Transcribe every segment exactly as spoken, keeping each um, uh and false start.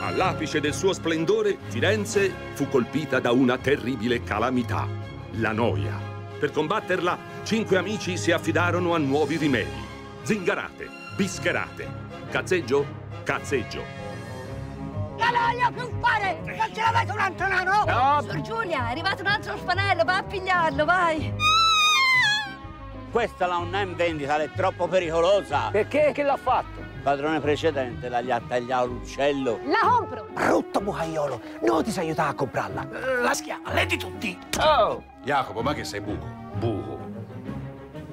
All'apice del suo splendore, Firenze fu colpita da una terribile calamità, la noia. Per combatterla, cinque amici si affidarono a nuovi rimedi. Zingarate, bischerate, cazzeggio, cazzeggio. Non voglio più fare! Non ce l'avete un altro nano? No! Sir Giulia, è arrivato un altro orfanello, vai a pigliarlo, vai! Questa la non è in vendita, è troppo pericolosa! Perché? Che l'ha fatto? Il padrone precedente la gli ha tagliato l'uccello. La compro! Brutto bucaiolo, non ti sei aiutato a comprarla! La schiava, lei di tutti! Oh! Jacopo, ma che sei buco? Buco?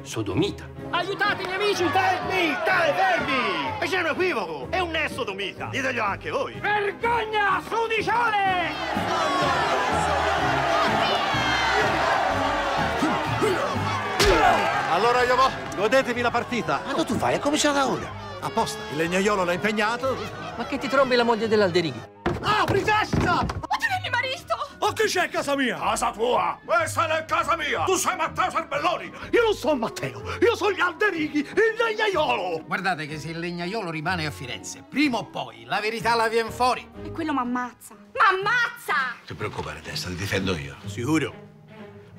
Sodomita! Aiutatemi amici! Fermi! Tale fermi! E c'è un equivoco! È un sodomita! Diteglielo anche voi! Vergogna! Sudicione! Allora io va! Godetevi la partita! Quando tu fai? È cominciata ora! Apposta! Il legnaiolo l'ha impegnato! Ma che ti trombi la moglie dell'Alderighi? Apri testa! Ma chi c'è a casa mia? Casa tua! Questa è casa mia! Tu sei Matteo Sarmelloni! Io non sono Matteo! Io sono gli Alderighi! Il legnaiolo! Guardate che se il legnaiolo rimane a Firenze, prima o poi la verità la viene fuori! E quello m'ammazza! M'ammazza! Ti preoccupare, testa, ti difendo io. Sicuro?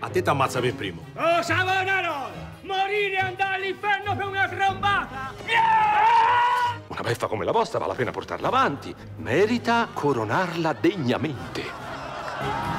A te t'ammazza per primo. Oh, Savonaro! Morire e andare all'inferno per una trombata! Yeah! Una beffa come la vostra vale la pena portarla avanti. Merita coronarla degnamente. Thank you.